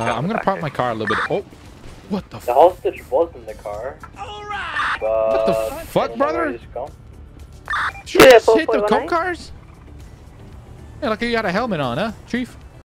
I'm gonna prop my car a little bit. Oh, what the? The hostage was in the car. All right. What the fuck, brother? Did you just hit the cop cars? Yeah, look, you got a helmet on, huh, Chief?